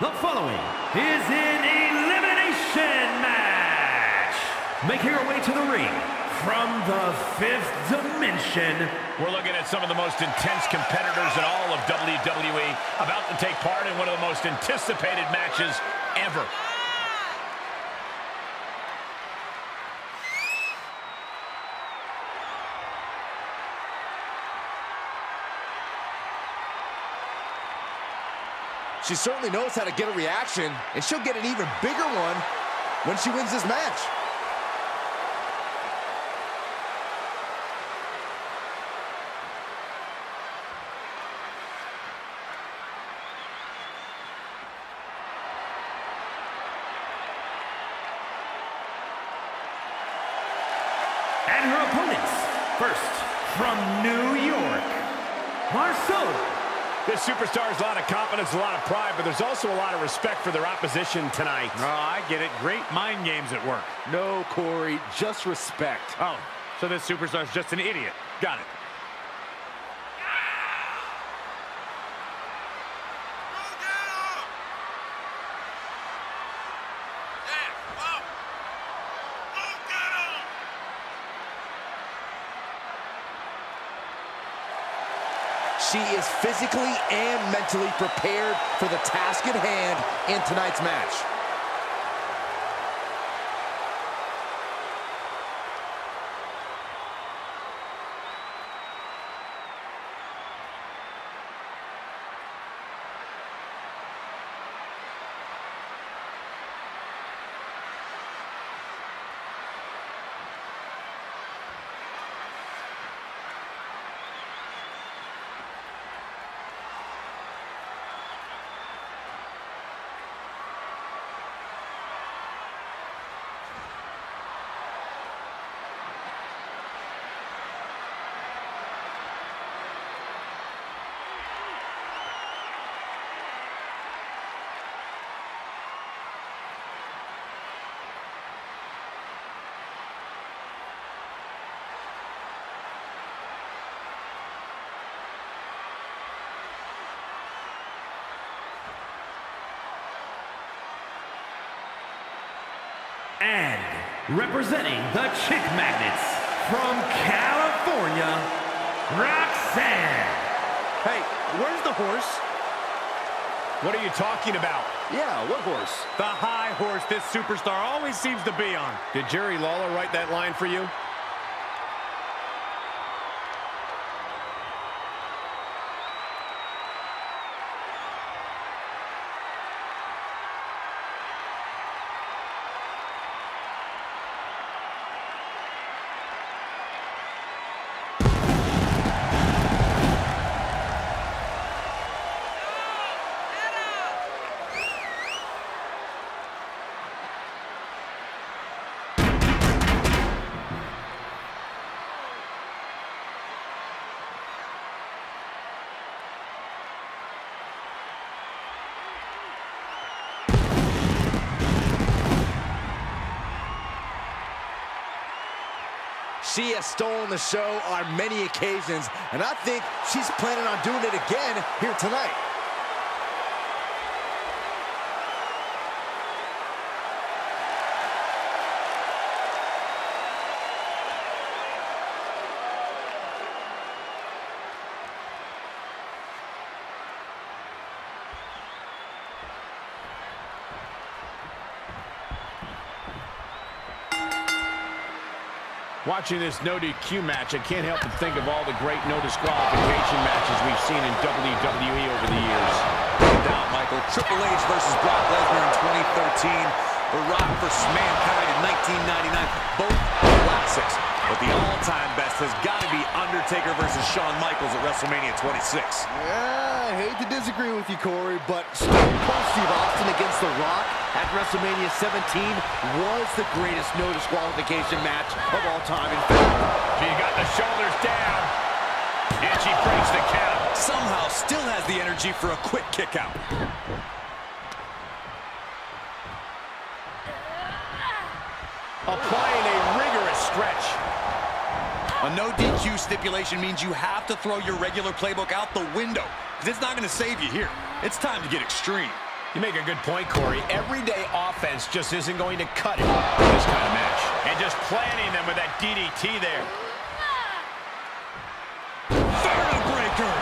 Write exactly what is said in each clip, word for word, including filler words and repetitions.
The following is an elimination match. Making her way to the ring from the fifth dimension. We're looking at some of the most intense competitors in all of W W E about to take part in one of the most anticipated matches ever. She certainly knows how to get a reaction, and she'll get an even bigger one when she wins this match. And her opponents, first from New York, Marcella. This superstar's a lot of confidence, a lot of pride, but there's also a lot of respect for their opposition tonight. Oh, I get it. Great mind games at work. No, Corey, just respect. Oh, so this superstar's just an idiot. Got it. She is physically and mentally prepared for the task at hand in tonight's match. And representing the Chick Magnets from California, Roxanne. Hey, where's the horse? What are you talking about? Yeah, what horse? The high horse this superstar always seems to be on. Did Jerry Lawler write that line for you? She has stolen the show on many occasions, and I think she's planning on doing it again here tonight. Watching this no D Q match, I can't help but think of all the great no-disqualification matches we've seen in W W E over the years. No doubt, Michael. Triple H versus Brock Lesnar in twenty thirteen. The Rock versus Mankind in nineteen ninety-nine. Both classics. But the all-time best has got to be Undertaker versus Shawn Michaels at WrestleMania twenty-six. Yeah, I hate to disagree with you, Corey, but Stone Cold Steve Austin against The Rock at WrestleMania seventeen was the greatest no disqualification match of all time. In fact, she got the shoulders down, and she breaks the count. Somehow still has the energy for a quick kick out. Applying a rigorous stretch. A no D Q stipulation means you have to throw your regular playbook out the window, because it's not going to save you here. It's time to get extreme. You make a good point, Corey. Everyday offense just isn't going to cut it in this kind of match. And just planting them with that D D T there. Vertebreaker!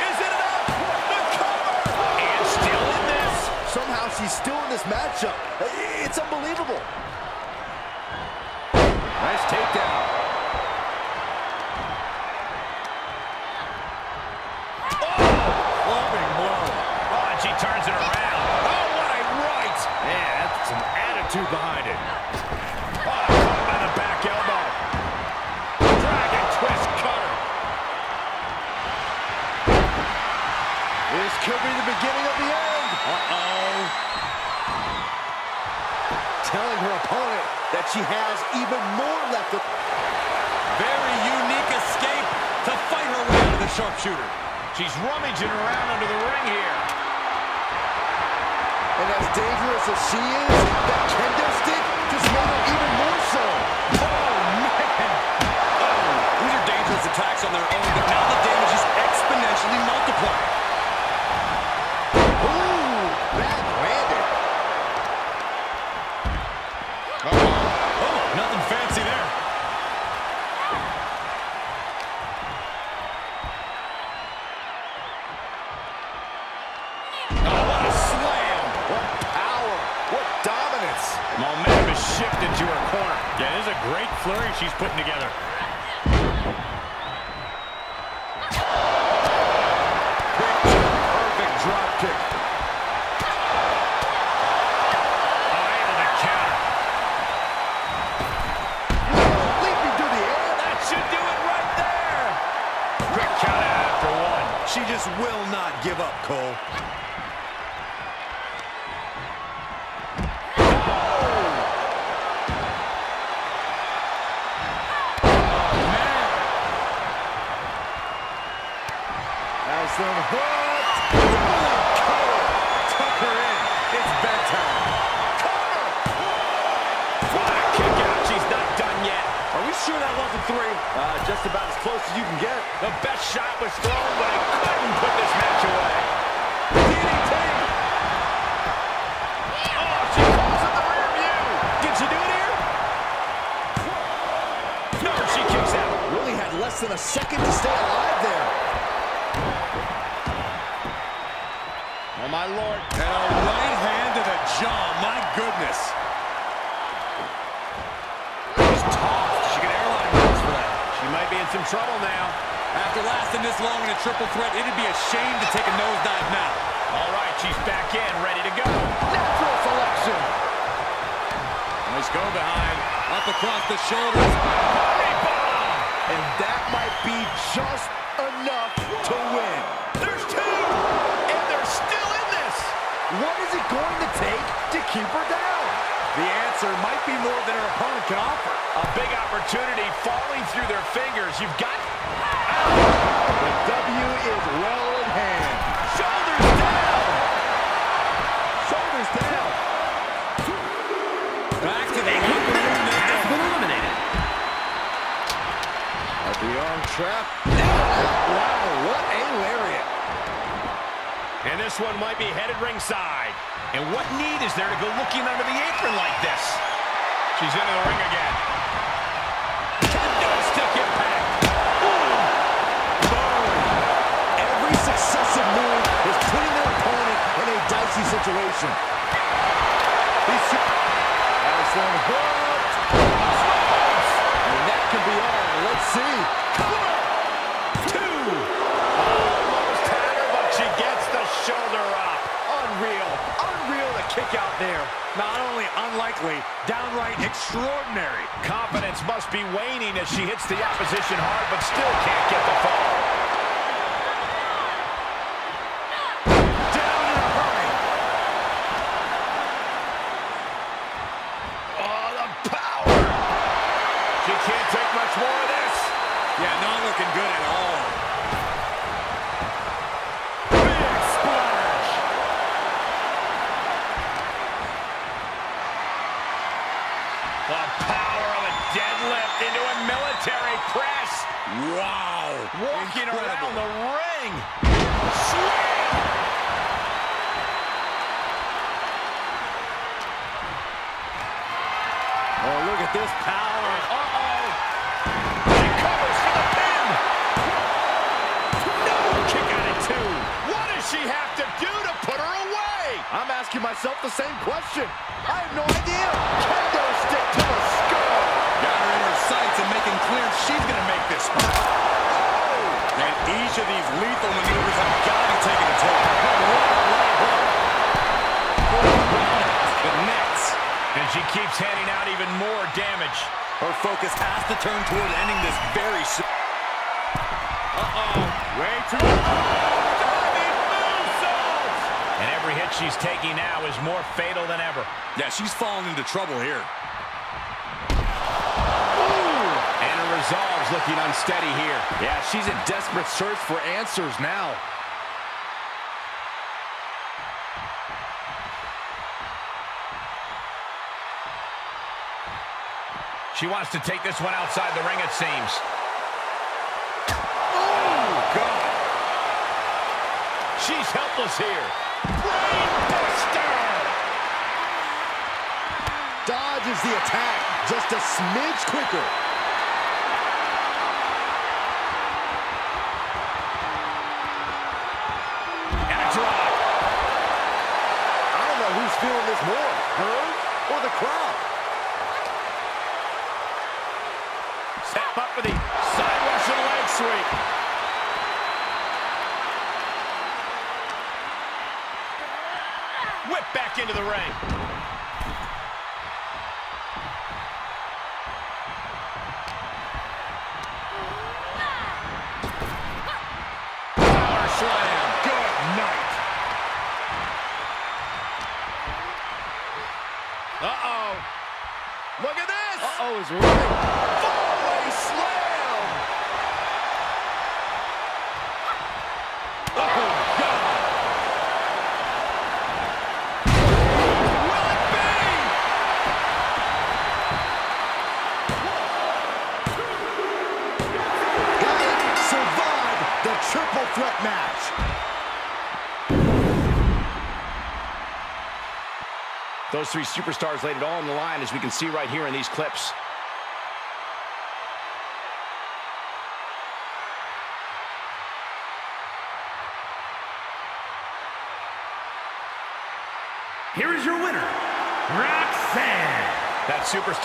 Is it enough? The cover! And still in this? Somehow she's still in this matchup. It's unbelievable. Nice takedown. She turns it around. Oh, what a right! Yeah, that's some attitude behind it. Oh, caught by the back elbow. Dragon twist cutter. This could be the beginning of the end. Uh-oh. Telling her opponent that she has even more left. Very unique escape to fight her way out of the sharpshooter. She's rummaging around under the ring here. And as dangerous as she is, that kendo stick just made her even more so. Oh, man. Oh, these are dangerous attacks on their own, but now the damage is exponentially multiplied. Ooh, bad landed. Uh-oh. Oh, nothing fancy there. Momentum is shifted to her corner. Yeah, this is a great flurry she's putting together. Picture perfect drop kick. Oh, able to counter. Leaping through the air. That should do it right there. Quick count out after one. She just will not give up, Cole. What? What a cover! Tuck her in. It's bedtime. Cover! What a kick out. She's not done yet. Are we sure that wasn't three? Uh, just about as close as you can get. The best shot was thrown, but it couldn't put this match away. D D T! Oh, she comes in the rear view. Did she do it here? No, she kicks out. Really had less than a second to stay alive there. Oh, my Lord. And a right hand to the jaw. My goodness. She's tossed. She can airline moves for that. She might be in some trouble now. After lasting this long in a triple threat, it'd be a shame to take a nosedive now. All right, she's back in, ready to go. Natural selection. Let's go behind. Up across the shoulders. Body bomb. And that might be just enough to win. There's two. Still in this. What is it going to take to keep her down? The answer might be more than her opponent can offer. A big opportunity falling through their fingers. You've got... Ow! The W is well in hand. Shoulders down. Shoulders down. Back to the hoop. Has been eliminated. At the arm trap. Wow, what a lariat. And this one might be headed ringside. And what need is there to go looking under the apron like this? She's into the ring again. Kendo stick impact. Boom. Boom. Every successive move is putting their opponent in a dicey situation. He's Aslan Hook. And that can be all. Let's see. Two. Shoulder up. Unreal. Unreal to kick out there. Not only unlikely, downright extraordinary. Confidence must be waning as she hits the opposition hard, but still can't get the fall. Down in a hurry. Oh, the power. She can't take much more of this. Yeah, not looking good at all. Into a military press. Wow. Walking incredible. Around the ring. Swing. at this power. Uh-oh. He covers for the pin. No, kick out at two. What does she have to do to put her away? I'm asking myself the same question. I have no idea. Kendo stick to the skull. Got her in her sights and making clear she's going to make this. Oh. And each of these lethal maneuvers have got to be taking a toll. And she keeps handing out even more damage. Her focus has to turn toward ending this very soon. Uh-oh. Way too oh, and every hit she's taking now is more fatal than ever. Yeah, she's falling into trouble here. Ooh. And her resolve's looking unsteady here. Yeah, she's in desperate search for answers now. She wants to take this one outside the ring, it seems. Oh, God. She's helpless here. Brainbuster! Dodges the attack just a smidge quicker. And a drop. I don't know who's feeling this more, her or the crowd. Step up with the side Russian leg sweep. Whip back into the ring. Power slam. Good night. Uh-oh. Look at this. Uh-oh is right. Triple threat match. Those three superstars laid it all on the line, as we can see right here in these clips. Here is your winner, Roxanne. That superstar.